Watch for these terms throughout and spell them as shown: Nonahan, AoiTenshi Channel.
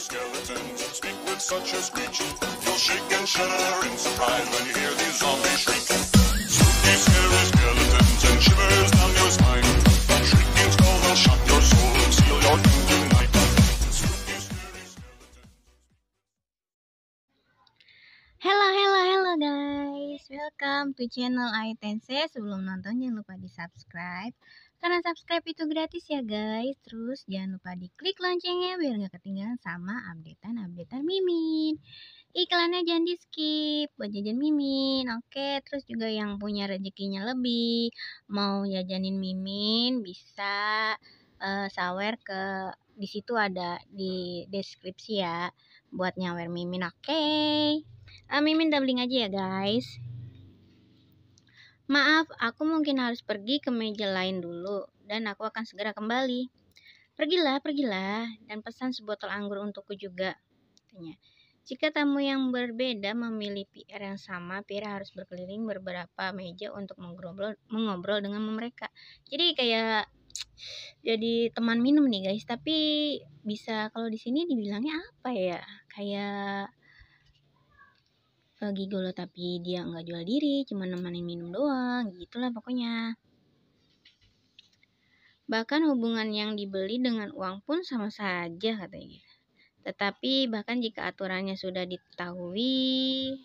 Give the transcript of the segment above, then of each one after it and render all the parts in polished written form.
skeletons speak with such a screech. You'll shake and shudder in surprise when you hear these zombies shriek. Spooky, scary skeletons and shivers down your spine. That shrieking skull will shock your soul and seal your doom tonight. Spooky, scary skeletons. Hello guys, welcome to channel AoiTenshi. Sebelum nonton jangan lupa di subscribe, karena subscribe itu gratis ya guys. Terus jangan lupa diklik loncengnya biar gak ketinggalan sama updatean Mimin. Iklannya jangan di skip buat jajan Mimin. Oke, terus juga yang punya rezekinya lebih mau jajanin Mimin bisa sawer ke di situ, ada di deskripsi ya buat nyawer Mimin. Oke, Mimin doubling aja ya guys. Maaf, aku mungkin harus pergi ke meja lain dulu dan aku akan segera kembali. Pergilah, dan pesan sebotol anggur untukku juga, katanya. Jika tamu yang berbeda memilih PR yang sama, PR harus berkeliling beberapa meja untuk mengobrol dengan mereka. Jadi kayak jadi teman minum nih guys, tapi bisa kalau di sini dibilangnya apa ya? Kayak gigolo, tapi dia nggak jual diri, cuma nemenin minum doang, gitulah pokoknya. Bahkan hubungan yang dibeli dengan uang pun sama saja, katanya. Tetapi bahkan jika aturannya sudah diketahui,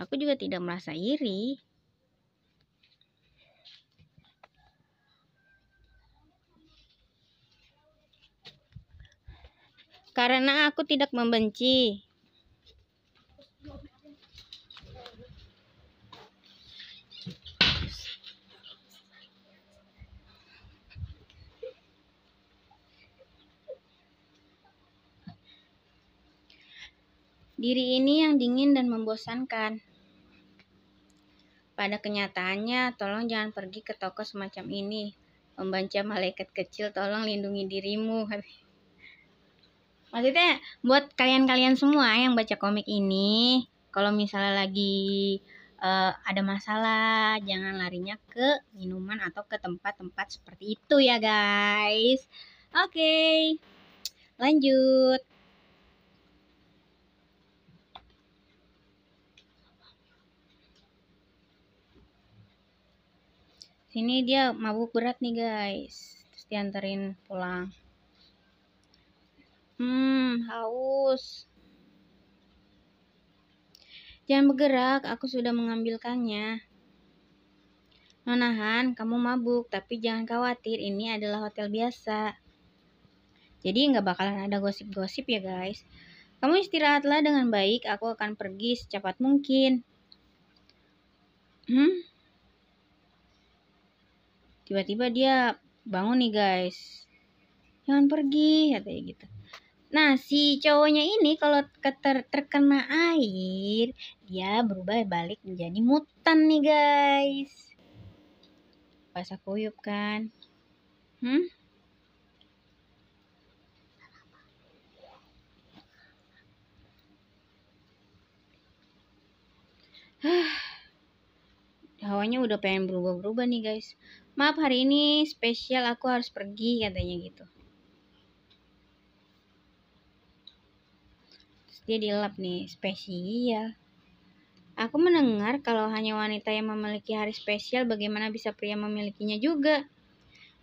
aku juga tidak merasa iri. Karena aku tidak membenci. Diri ini yang dingin dan membosankan. Pada kenyataannya, tolong jangan pergi ke toko semacam ini. Membaca malaikat kecil, tolong lindungi dirimu. Maksudnya, buat kalian-kalian semua yang baca komik ini, kalau misalnya lagi ada masalah, jangan larinya ke minuman atau ke tempat-tempat seperti itu ya guys. Oke, lanjut. Ini dia mabuk berat nih guys, terus dianterin pulang. Haus. Jangan bergerak, aku sudah mengambilkannya. Nonahan, kamu mabuk, tapi jangan khawatir, ini adalah hotel biasa. Jadi nggak bakalan ada gosip-gosip ya guys. Kamu istirahatlah dengan baik, aku akan pergi secepat mungkin. Tiba-tiba dia bangun nih guys. Jangan pergi, katanya gitu. Nah, si cowoknya ini kalau terkena air, dia berubah balik menjadi mutan nih guys. Basah kuyup kan. Hawanya udah pengen berubah-berubah nih guys. Maaf, hari ini spesial, aku harus pergi, katanya gitu. Terus dia dilap nih, spesial. Aku mendengar kalau hanya wanita yang memiliki hari spesial, bagaimana bisa pria memilikinya juga?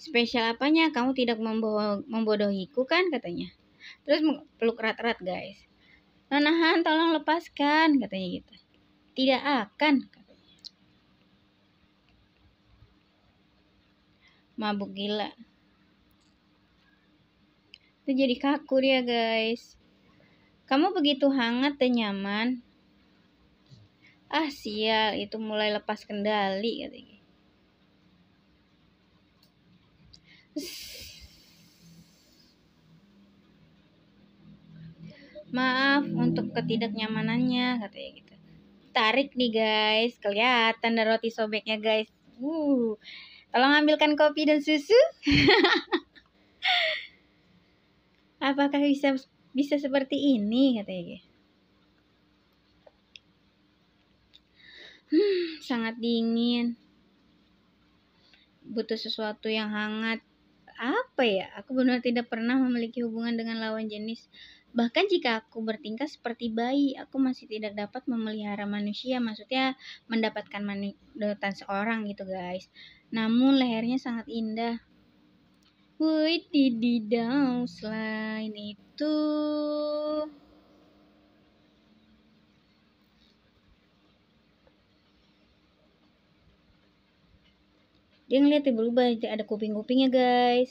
Spesial apanya? Kamu tidak membodohiku kan, katanya. Terus peluk erat-erat guys. Nonahan, tolong lepaskan, katanya gitu. Tidak akan. Mabuk gila. Itu jadi kaku dia guys. Kamu begitu hangat dan nyaman. Ah sial, itu mulai lepas kendali katanya. Maaf untuk ketidaknyamanannya, katanya gitu. Tarik nih guys, kelihatan ada roti sobeknya guys. Tolong ambilkan kopi dan susu. Apakah bisa seperti ini, katanya. Sangat dingin. Butuh sesuatu yang hangat. Apa ya? Aku benar tidak pernah memiliki hubungan dengan lawan jenis. Bahkan jika aku bertingkah seperti bayi, aku masih tidak dapat memelihara manusia. Maksudnya mendapatkan manusia seorang gitu guys. Namun lehernya sangat indah. Wih, tididau. Selain itu, dia ngeliat berubah, ada kuping-kupingnya guys.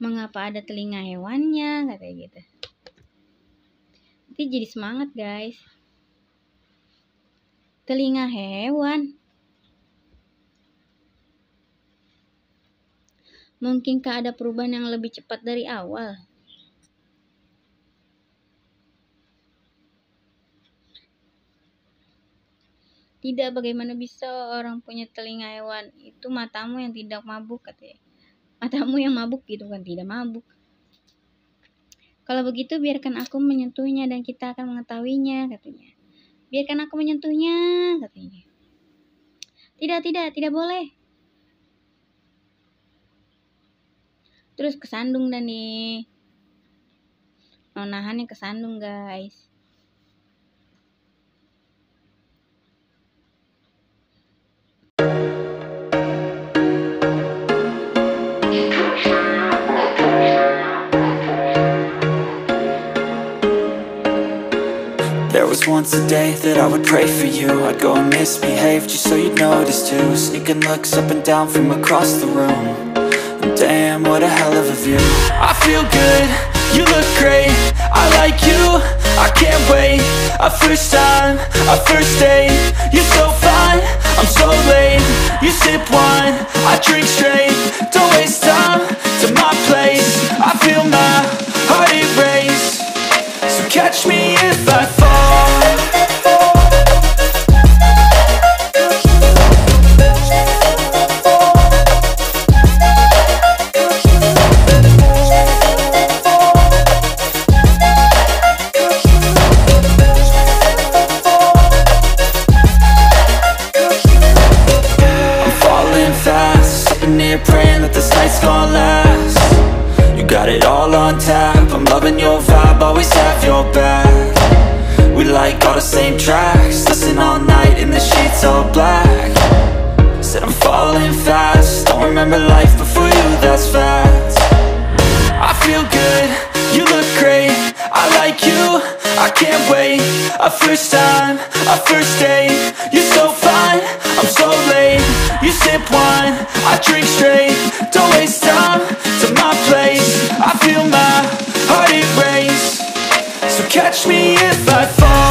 Mengapa ada telinga hewannya, katanya gitu. Nanti jadi semangat guys. Telinga hewan. Mungkinkah ada perubahan yang lebih cepat dari awal? Tidak, bagaimana bisa orang punya telinga hewan? Itu matamu yang tidak mabuk, katanya. Matamu yang mabuk gitu kan, tidak mabuk. Kalau begitu biarkan aku menyentuhnya dan kita akan mengetahuinya, katanya. Biarkan aku menyentuhnya, katanya. Tidak, tidak boleh. Terus kesandung dan nih. Nonahannya kesandung guys. There was once a day that I would pray for you. I'd go and misbehave just so you'd notice too. Sneaking looks up and down from across the room. And damn, what a hell of a view. I feel good, you look great. I like you, I can't wait. A first time, a first date. You're so fine, I'm so late. You sip wine, I drink straight. Don't waste time to my place. I feel my heart erase. So catch me if I fall. I'm loving your vibe, always have your back. We like all the same tracks. Listen all night in the sheets all black. Said I'm falling fast. Don't remember life before you, that's fact. I feel good, you look great. I like you, I can't wait. A first time, a first date. You're so fine, I'm so late. You sip wine, I drink straight. Don't waste time to my place. I feel my heart erase. So catch me if I fall.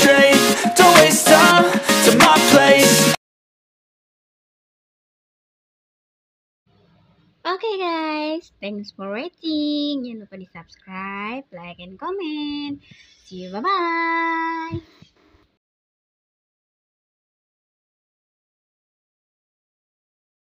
straight. Don't waste time to my place. Okay guys, thanks for watching. Jangan lupa di subscribe, like, and comment. See you, bye-bye.